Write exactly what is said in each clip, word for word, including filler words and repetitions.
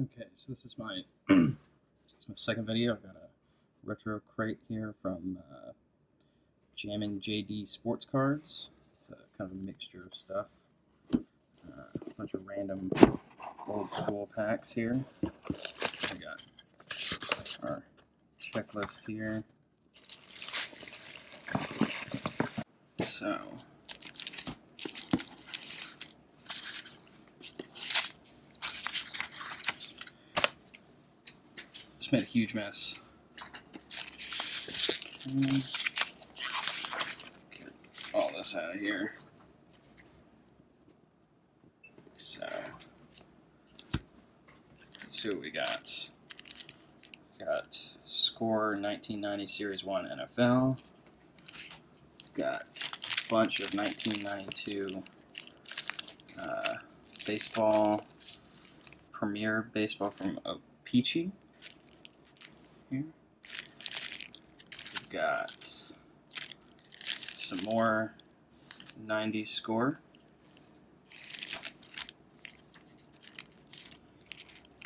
Okay, so this is my, it's my second video. I've got a Retro Crate here from uh, Jammin' J D Sports Cards. It's a kind of a mixture of stuff. Uh, a bunch of random old school packs here. We got our checklist here. So, just made a huge mess. Okay. Get all this out of here. So, let's see what we got. We got Score nineteen ninety Series one N F L. We got bunch of nineteen ninety-two uh, baseball, premier baseball from uh, Peachy. Here we've got some more nineties Score.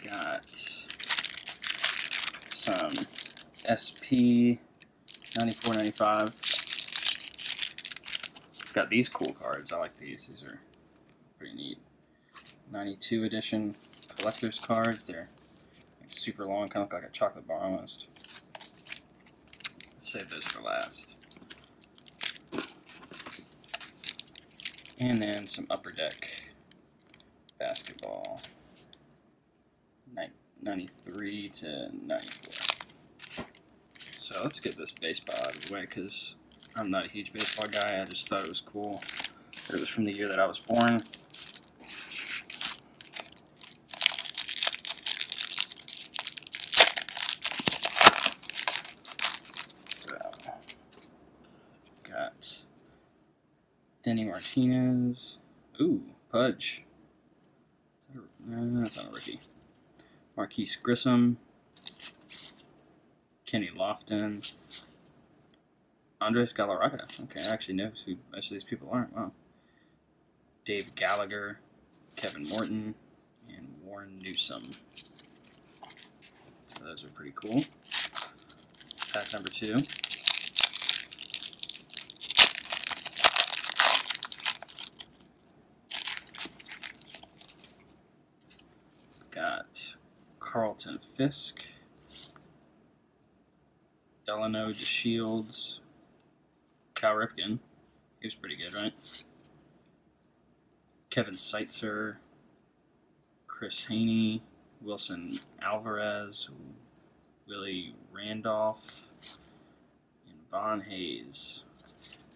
Got some S P ninety-four ninety-five. Got these cool cards. I like these. These are pretty neat. ninety-two edition collector's cards. They're like super long, kind of look like a chocolate bar almost. Let's save those for last. And then some Upper Deck basketball. ninety-three to ninety-four. So let's get this baseball out of the way because I'm not a huge baseball guy, I just thought it was cool. It was from the year that I was born. So, got Denny Martinez. Ooh, Pudge. No, that's not a rookie. Marquise Grissom. Kenny Lofton. Andres Galarraga. Okay, I actually know who most of these people are. Wow. Dave Gallagher, Kevin Morton, and Warren Newsom. So those are pretty cool. Pack number two. Got Carlton Fisk, Delano De Shields. Cal Ripken, he was pretty good, right? Kevin Seitzer, Chris Haney, Wilson Alvarez, Willie Randolph, and Von Hayes.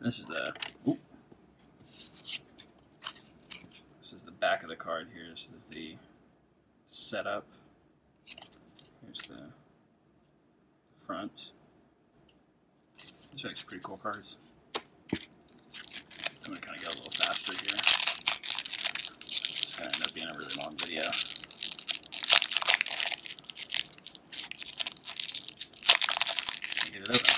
This is the ooh, this is the back of the card here. This is the setup. Here's the front. These are actually pretty cool cards. I'm going to kind of go a little faster here. It's going to end up being a really long video. Get it open.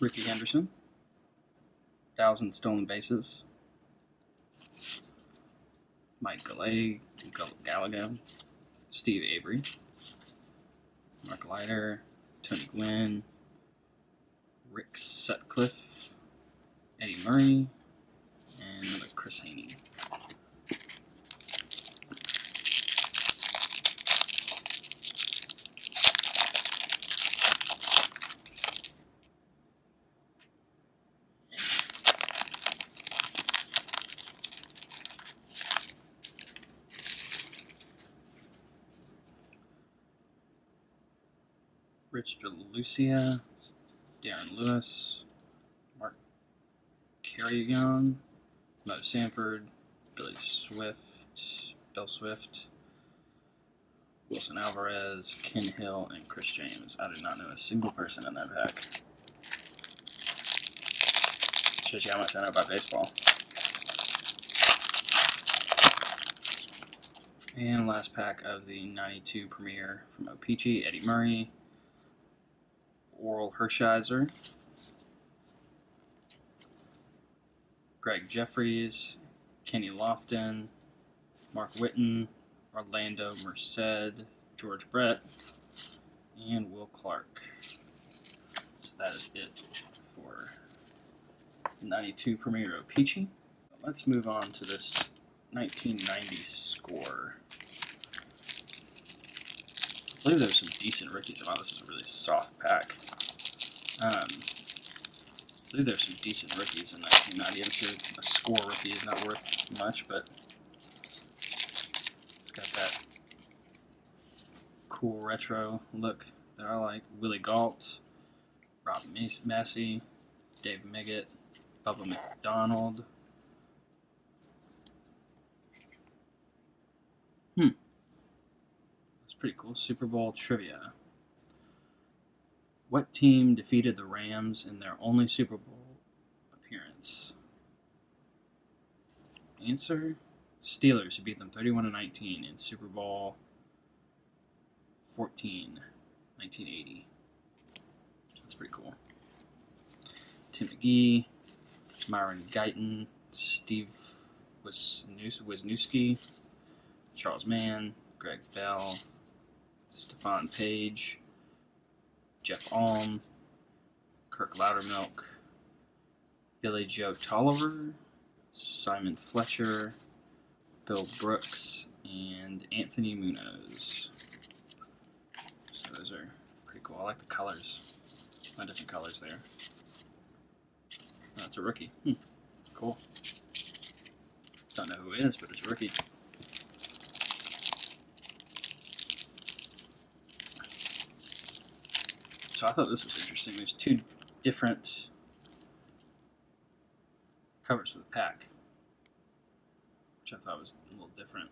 Ricky Henderson. one thousand stolen bases. Mike Gallagher. Steve Avery. Mark Leiter, Tony Gwynn, Rick Sutcliffe, Eddie Murray, and another Chris Haney. Rich DeLucia, Darren Lewis, Mark Carey Young, Mo Sanford, Billy Swift, Bill Swift, Wilson Alvarez, Ken Hill, and Chris James. I did not know a single person in that pack. Shows you how much I know about baseball. And last pack of the ninety-two Premier from Opeachy, Eddie Murray. Oral Hershiser, Greg Jeffries, Kenny Lofton, Mark Whitten, Orlando Merced, George Brett, and Will Clark. So that is it for ninety-two Premier Peachy. Let's move on to this nineteen ninety score. I believe there's some decent rookies. Wow, this is a really soft pack. Um, I believe there's some decent rookies in nineteen ninety. I'm sure a score rookie is not worth much, but it's got that cool retro look that I like. Willie Gault, Rob Massey, Dave Miggott, Bubba McDonald. Hmm. That's pretty cool. Super Bowl trivia. What team defeated the Rams in their only Super Bowl appearance? Answer? Steelers, who beat them thirty-one to nineteen in Super Bowl fourteen, nineteen eighty. That's pretty cool. Tim McGee, Myron Guyton, Steve Wisniewski, Charles Mann, Greg Bell, Stephon Page, Jeff Alm, Kirk Loudermilk, Billy Joe Tolliver, Simon Fletcher, Bill Brooks, and Anthony Munoz. So those are pretty cool. I like the colors. A lot of different colors there. That's a rookie. Hmm. Cool. Don't know who it is, but it's a rookie. So I thought this was interesting. There's two different covers for the pack, which I thought was a little different.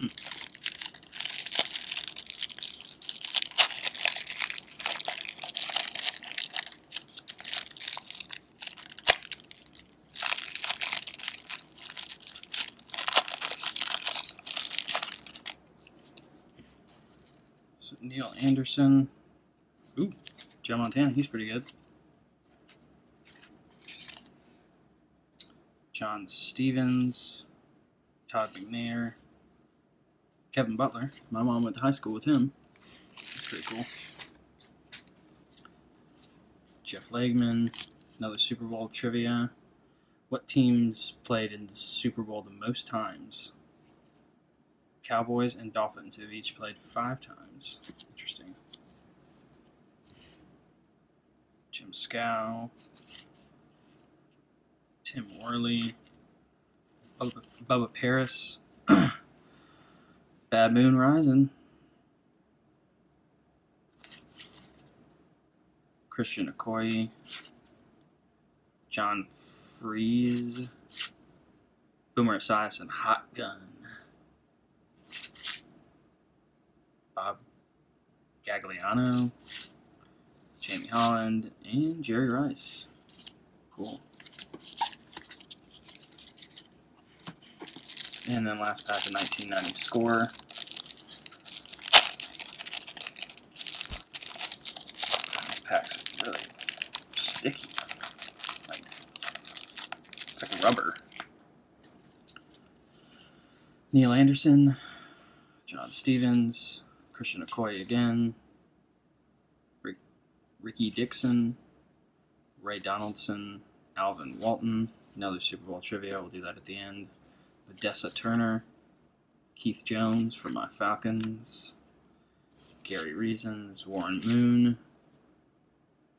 Hmm. Neil Anderson. Ooh, Joe Montana, he's pretty good. John Stevens, Todd McNair, Kevin Butler. My mom went to high school with him. That's pretty cool. Jeff Legman, another Super Bowl trivia. What teams played in the Super Bowl the most times? Cowboys and Dolphins, who have each played five times. Interesting. Jim Scow, Tim Worley, Bubba, Bubba Paris, Bad Moon Rising, Christian Okoye, John Freeze, Boomer Esiason, and Hot Gun. Bob Gagliano, Jamie Holland, and Jerry Rice. Cool. And then last pack of nineteen ninety score. These packs are really sticky. Like, it's like rubber. Neil Anderson, John Stevens, Christian Okoye again, Rick, Ricky Dixon, Ray Donaldson, Alvin Walton, another Super Bowl trivia, we'll do that at the end, Odessa Turner, Keith Jones for my Falcons, Gary Reasons, Warren Moon,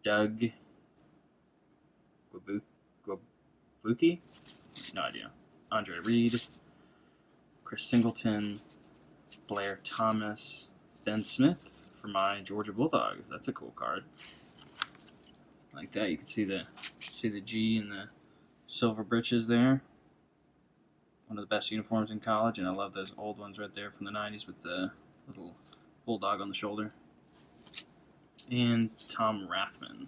Doug Gwabuki, no idea, Andre Reed, Chris Singleton, Blair Thomas, Ben Smith for my Georgia Bulldogs. That's a cool card. Like that, you can see the see the G and the silver breeches there. One of the best uniforms in college, and I love those old ones right there from the nineties with the little bulldog on the shoulder. And Tom Rathman.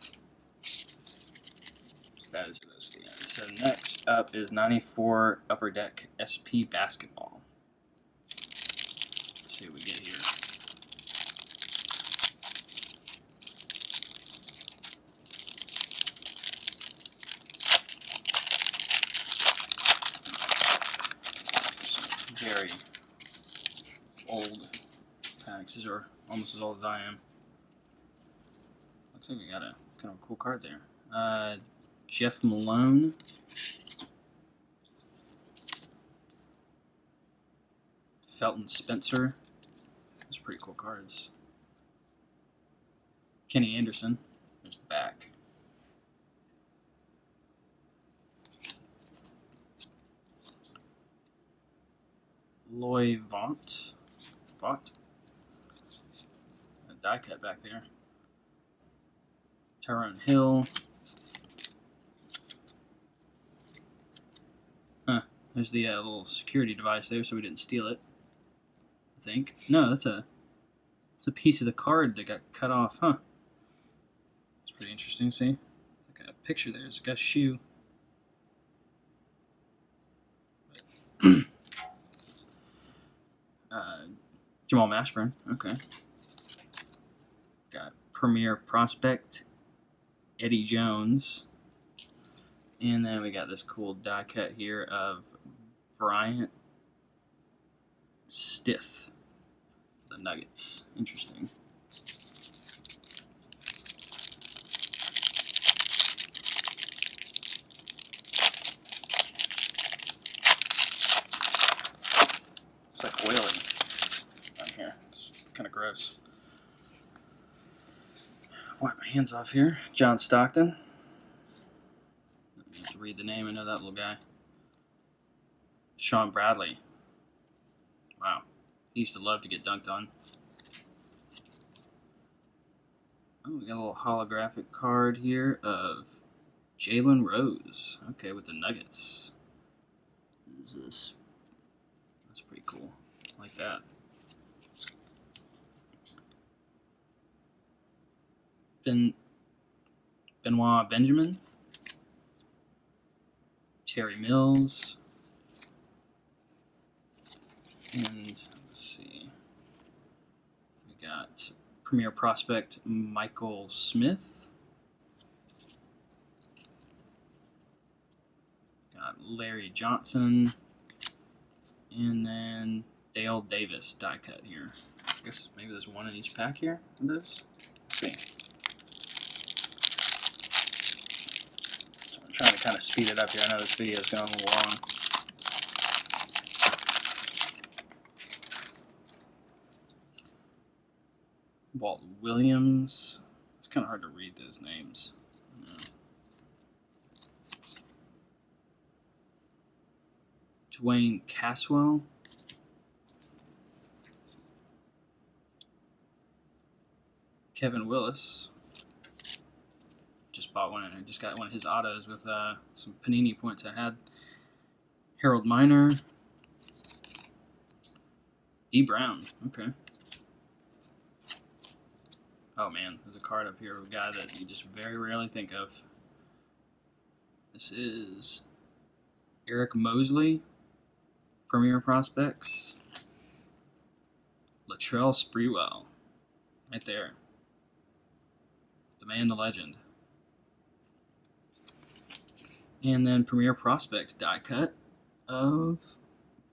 So that is those for the end. So next up is ninety-four Upper Deck S P Basketball. Let's see what we get here. X's are almost as old as I am. Looks like we got a kind of a cool card there. Uh, Jeff Malone. Felton Spencer. Those are pretty cool cards. Kenny Anderson. There's the back. Loy Vaught. Vaught. A die cut back there. Tyrone Hill. Huh. There's the uh, little security device there, so we didn't steal it. I think. No, that's a, that's a piece of the card that got cut off, huh? It's pretty interesting. See, like a picture there. It's got a shoe. Jamal Mashburn, okay. Got Premier Prospect, Eddie Jones. And then we got this cool die cut here of Bryant Stith, the Nuggets. Interesting. It's like oily. Kind of gross. Wipe my hands off here. John Stockton. I have to read the name. I know that little guy. Sean Bradley. Wow. He used to love to get dunked on. Oh, we got a little holographic card here of Jalen Rose. Okay, with the Nuggets. What is this? That's pretty cool. I like that. Ben, Benoit Benjamin, Terry Mills, and let's see, we got Premier Prospect Michael Smith, got Larry Johnson, and then Dale Davis die cut here. I guess maybe there's one in each pack here of those. Let's see. Trying to kind of speed it up here. I know this video is going a little long. Walt Williams. It's kind of hard to read those names. No. Dwayne Caswell. Kevin Willis. Bought one and I just got one of his autos with uh, some Panini points I had. Harold Miner. D. Brown. Okay. Oh man, there's a card up here of a guy that you just very rarely think of. This is Eric Mosley, Premier Prospects. Latrell Sprewell. Right there. The man, the legend. And then Premier Prospects die cut of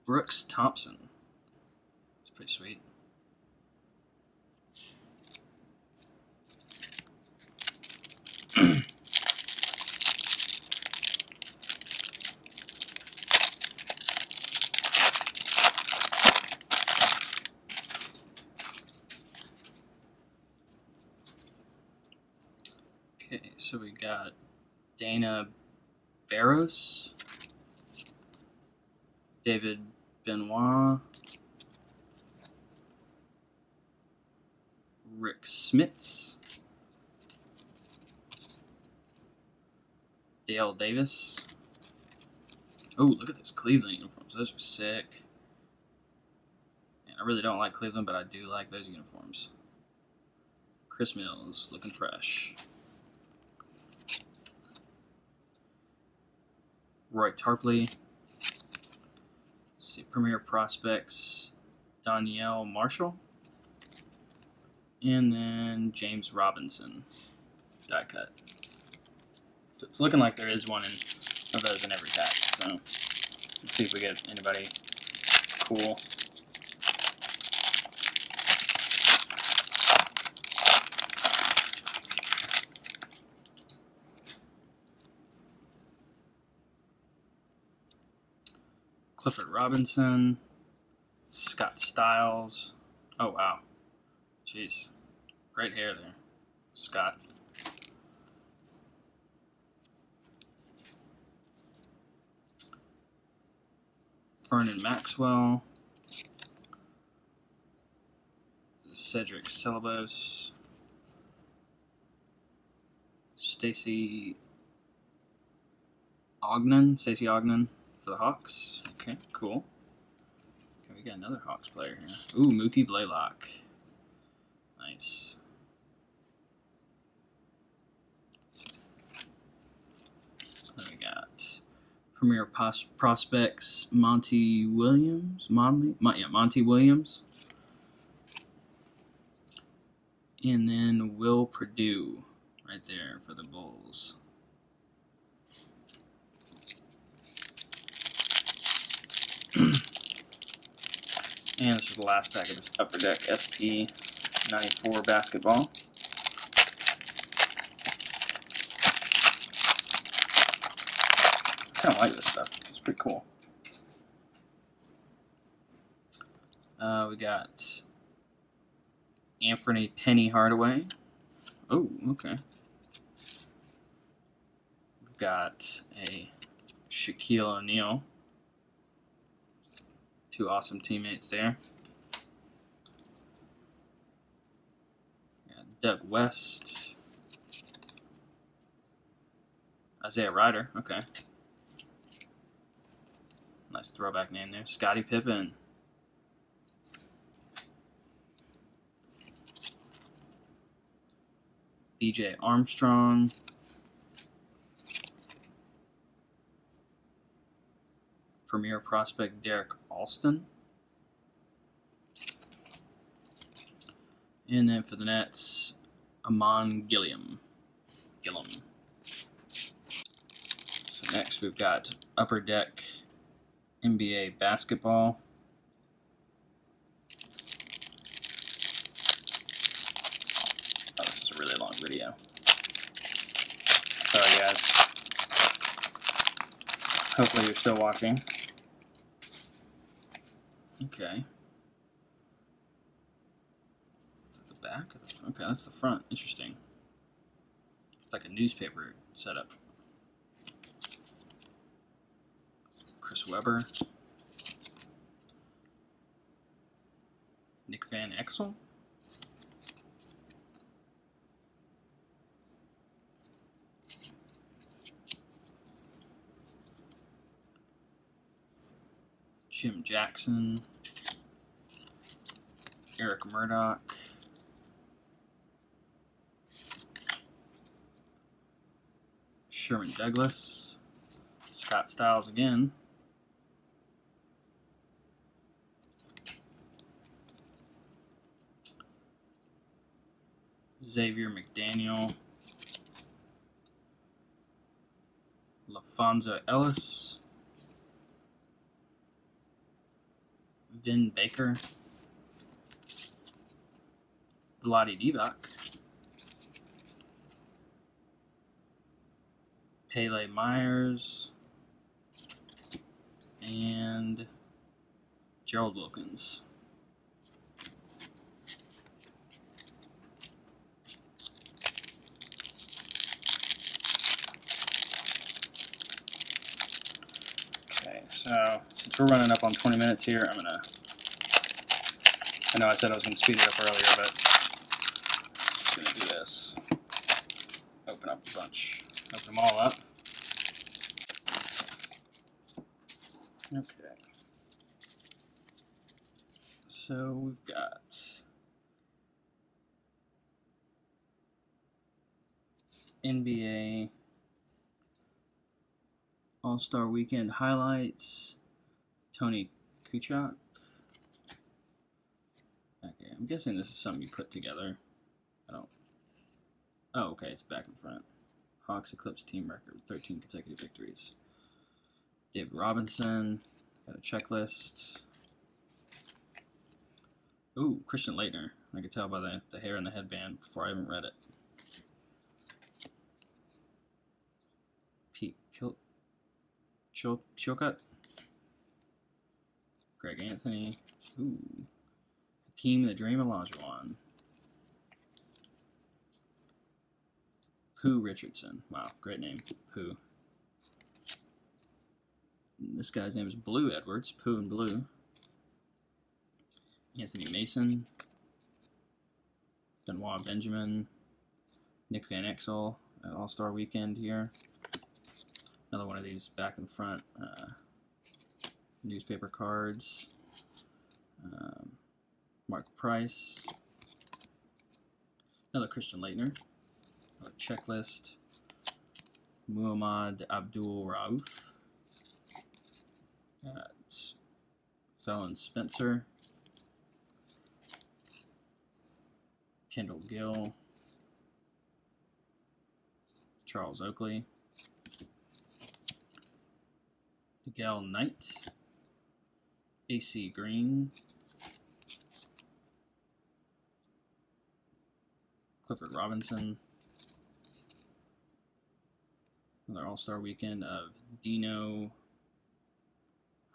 Brooks Thompson. It's pretty sweet. Okay, so we got Dana Barros, David Benoit, Rick Smits, Dale Davis. Oh, look at those Cleveland uniforms. Those are sick. And I really don't like Cleveland, but I do like those uniforms. Chris Mills, looking fresh. Roy Tarpley. Let's see, Premier Prospects, Danielle Marshall, and then James Robinson die cut. So it's looking like there is one in, of those in every pack. So let's see if we get anybody cool. Clifford Robinson, Scott Stiles. Oh, wow. Jeez. Great hair there, Scott. Vernon Maxwell. Cedric Ceballos. Stacy Ognan. Stacy Ognan for the Hawks. Okay, cool. Okay, we got another Hawks player here. Ooh, Mookie Blaylock. Nice. Then we got Premier Pos Prospects Monty Williams. Monty, Mon yeah, Monty Williams. And then Will Perdue right there for the Bulls. And this is the last pack of this Upper Deck S P ninety-four basketball. I kind of like this stuff. It's pretty cool. Uh, we got Anthony Penny Hardaway. Oh, okay. We've got a Shaquille O'Neal. Two awesome teammates there. Yeah, Doug West. Isaiah Ryder. Okay. Nice throwback name there. Scottie Pippen. B J Armstrong. Premier prospect Derek Alston. And then for the Nets, Amon Gilliam. Gillum. So next we've got Upper Deck N B A basketball. Video. Sorry guys. Hopefully you're still watching. Okay. Is that the back? Of the, okay, that's the front. Interesting. It's like a newspaper setup. Chris Webber. Nick Van Exel. Jim Jackson, Eric Murdoch, Sherman Douglas, Scott Stiles again, Xavier McDaniel, LaFonza Ellis, Vin Baker, Vlade Divac, Pele Myers, and Gerald Wilkins. Okay, so since we're running up on twenty minutes here, I'm gonna I know I said I was going to speed it up earlier, but I'm going to do this. Open up a bunch. Open them all up. Okay. So we've got N B A All-Star Weekend Highlights, Tony Kuchok. I'm guessing this is something you put together. I don't. Oh, okay, it's back in front. Hawks eclipse team record with thirteen consecutive victories. David Robinson. Got a checklist. Ooh, Christian Leitner. I could tell by the, the hair and the headband before I even read it. Pete Kilt. Chilcutt. Greg Anthony. Ooh. Hakeem the Dream Olajuwon. Pooh Richardson. Wow, great name. Pooh. This guy's name is Blue Edwards. Pooh and Blue. Anthony Mason. Benoit Benjamin. Nick Van Exel at All-Star Weekend here. Another one of these back and front uh, newspaper cards. Um, Mark Price. Another Christian Laettner. Another checklist. Muhammad Abdul Rauf. Got Felon Spencer. Kendall Gill. Charles Oakley, Miguel Knight, A C Green, Clifford Robinson, another All-Star Weekend of Dino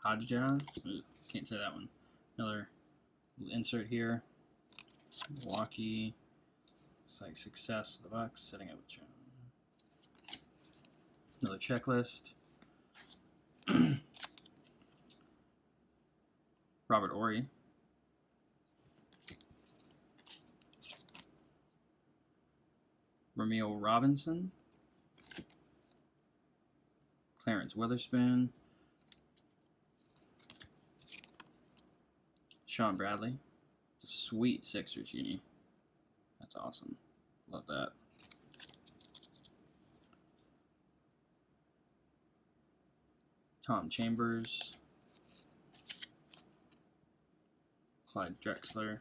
Hadja, ooh, can't say that one, another little insert here, Milwaukee, looks like success of the Bucks, setting up with John. Another checklist. Robert Horry. Ramil Robinson. Clarence Weatherspoon. Sean Bradley. It's a sweet Sixers uni. That's awesome. Love that. Tom Chambers, Clyde Drexler,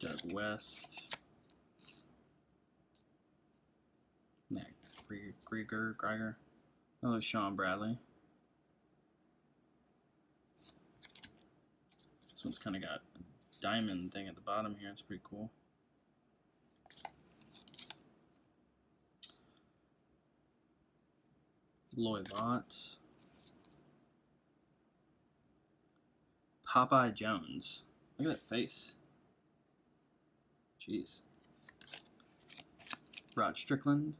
Doug West, Matt Grieger, Grieger, oh, Sean Bradley. This one's kind of got a diamond thing at the bottom here, it's pretty cool. Lloyd Vaught, Popeye Jones. Look at that face. Jeez. Rod Strickland.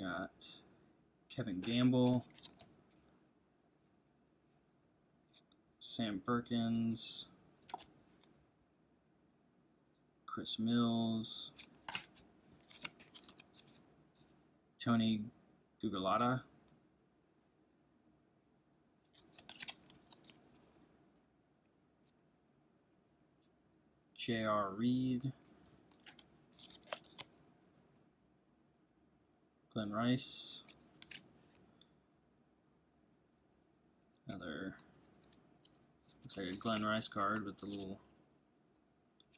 Got Kevin Gamble, Sam Perkins, Chris Mills. Tony Gugliotta, J R Reed, Glenn Rice, another, looks like a Glenn Rice card with the little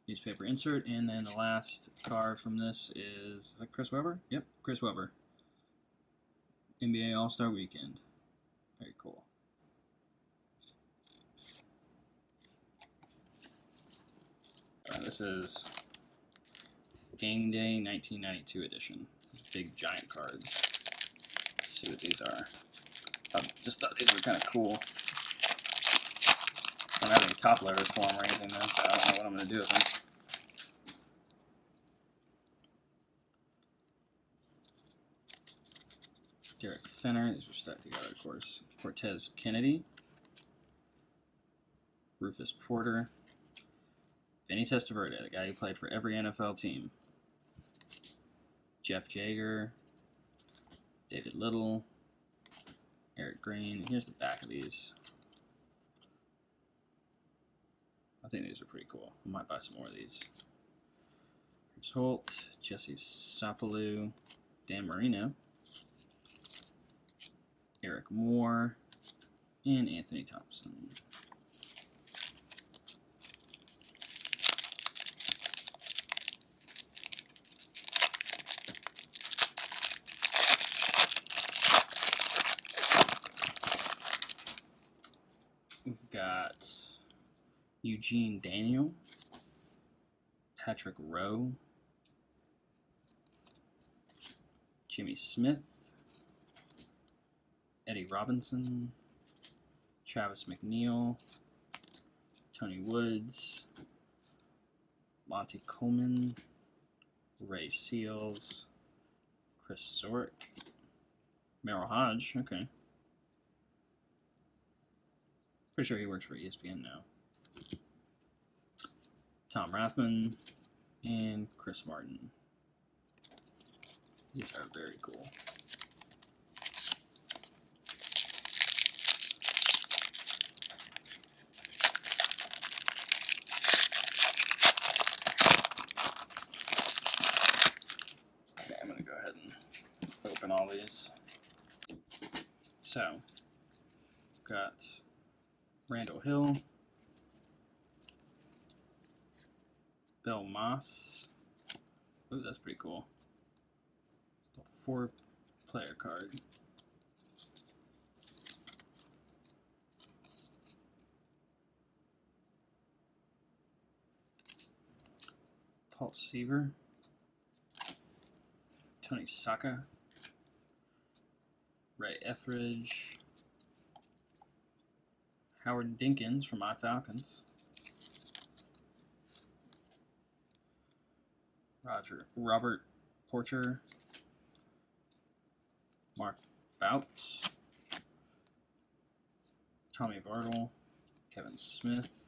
newspaper insert, and then the last card from this is, is that Chris Webber? Yep, Chris Webber. N B A All-Star Weekend. Very cool. Uh, this is Gang Day nineteen ninety-two edition. Big giant cards. Let's see what these are. I just thought these were kind of cool. I don't have any top loaders for them or anything, though, so I don't know what I'm going to do with them. Derek Finner, these are stuck together, of course. Cortez Kennedy, Rufus Porter, Vinny Testaverde, the guy who played for every N F L team, Jeff Jager, David Little, Eric Green. And here's the back of these. I think these are pretty cool. I might buy some more of these. Chris Holt, Jesse Sapalou, Dan Marino, Eric Moore, and Anthony Thompson. We've got Eugene Daniel, Patrick Rowe, Jimmy Smith, Eddie Robinson, Travis McNeil, Tony Woods, Monty Coleman, Ray Seals, Chris Zork, Merrill Hodge, okay. Pretty sure he works for E S P N now. Tom Rathman, and Chris Martin. These are very cool. Okay, I'm going to go ahead and open all these. So, got Randall Hill, Bill Moss. Ooh, that's pretty cool. Four player card. Paul Seaver, Tony Saka, Ray Etheridge, Howard Dinkins from my Falcons, Roger, Robert Porcher, Mark Bouts, Tommy Bartle, Kevin Smith,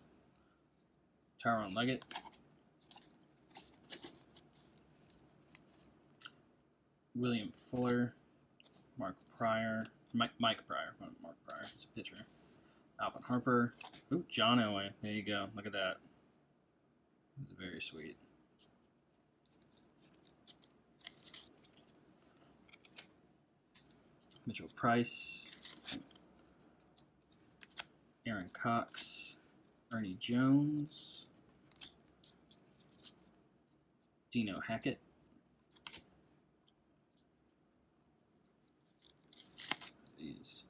Tyrone Leggett, William Fuller, Mark Pryor, Mike, Mike Pryor, Mark Pryor, he's a pitcher, Alvin Harper, ooh, John Elway, there you go, look at that, it's very sweet. Mitchell Price, Aaron Cox, Ernie Jones, Dino Hackett, these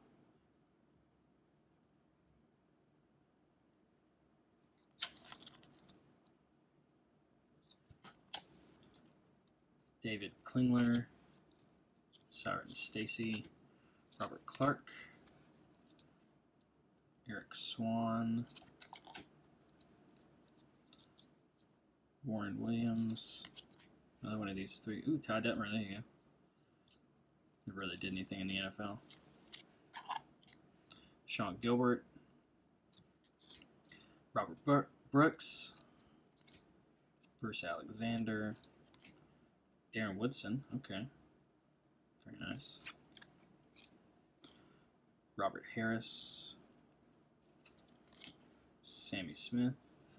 David Klingler, Siren Stacy, Robert Clark, Eric Swan, Warren Williams, another one of these three. Ooh, Ty Detmer, there you go. Never really did anything in the N F L. Sean Gilbert, Robert Bur Brooks, Bruce Alexander, Darren Woodson, okay, very nice. Robert Harris, Sammy Smith,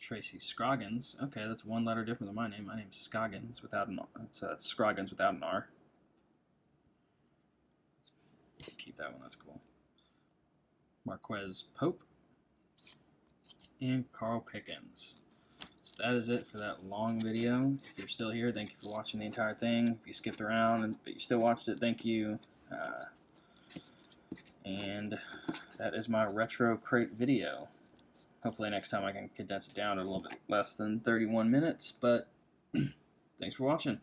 Tracy Scroggins. Okay, that's one letter different than my name. My name's Scoggins without an R. So that's Scroggins without an R. Keep that one, that's cool. Marquez Pope and Carl Pickens. So that is it for that long video. If you're still here, thank you for watching the entire thing. If you skipped around but you still watched it, thank you. Uh, and that is my Retro Crate video. Hopefully next time I can condense it down to a little bit less than thirty-one minutes, but thanks for watching.